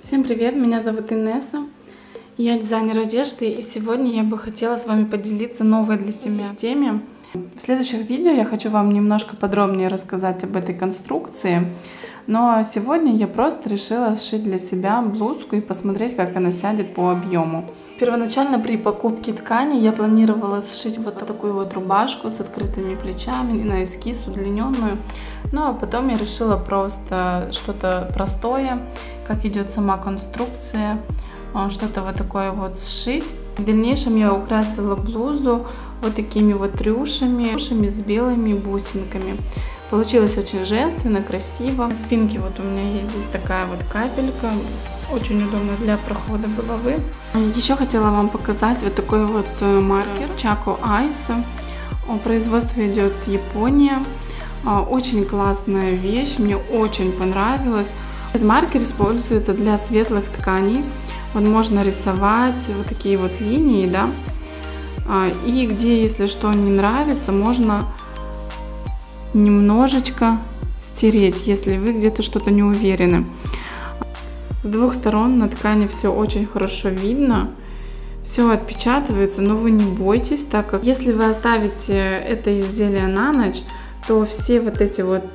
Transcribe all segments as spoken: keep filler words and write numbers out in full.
Всем привет, меня зовут Инесса, я дизайнер одежды, и сегодня я бы хотела с вами поделиться новой для себя системой. В следующих видео я хочу вам немножко подробнее рассказать об этой конструкции, но сегодня я просто решила сшить для себя блузку и посмотреть, как она сядет по объему. Первоначально при покупке ткани я планировала сшить вот такую вот рубашку с открытыми плечами на эскиз, удлиненную, но потом я решила просто что-то простое, как идет сама конструкция, что-то вот такое вот сшить. В дальнейшем я украсила блузу вот такими вот рюшами, рюшами с белыми бусинками. Получилось очень женственно, красиво. На спинке вот у меня есть здесь такая вот капелька, очень удобно для прохода головы. Еще хотела вам показать вот такой вот маркер Chaco Ice. Производство идет Япония. Очень классная вещь, мне очень понравилась. Этот маркер используется для светлых тканей. Вот можно рисовать вот такие вот линии, да. И где, если что не нравится, можно немножечко стереть, если вы где-то что-то не уверены. С двух сторон на ткани все очень хорошо видно. Все отпечатывается, но вы не бойтесь, так как если вы оставите это изделие на ночь, то все вот эти вот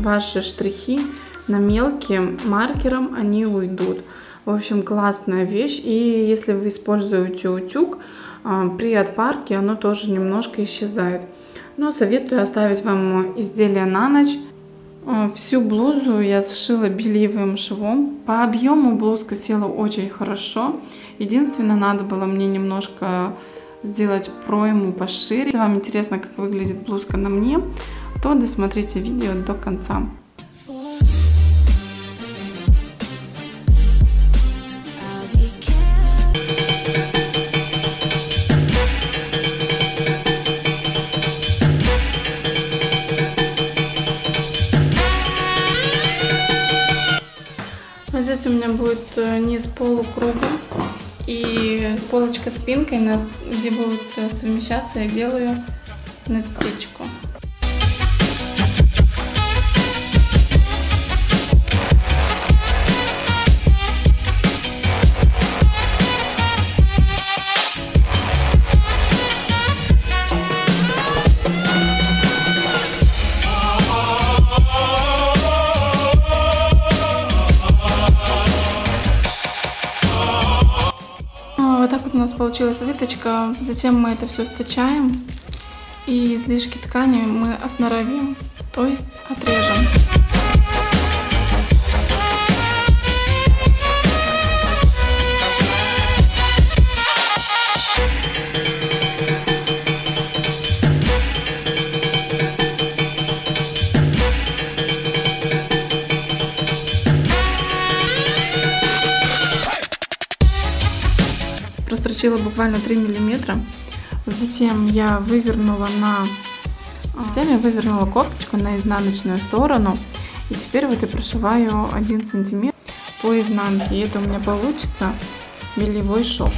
ваши штрихи на мелким маркером они уйдут. В общем, классная вещь. И если вы используете утюг, при отпарке оно тоже немножко исчезает. Но советую оставить вам изделие на ночь. Всю блузу я сшила бельевым швом. По объему блузка села очень хорошо. Единственное, надо было мне немножко сделать пройму пошире. Если вам интересно, как выглядит блузка на мне, то досмотрите видео до конца. Здесь у меня будет низ полукруга и полочка спинкой, где будут совмещаться, я делаю надсечку. У нас получилась выточка, затем мы это все стачаем и излишки ткани мы осноровим, то есть отрежем. Прострочила буквально три миллиметра, затем я вывернула на затем я вывернула кофточку на изнаночную сторону, и теперь вот я прошиваю один сантиметр по изнанке, и это у меня получится бельевой шов.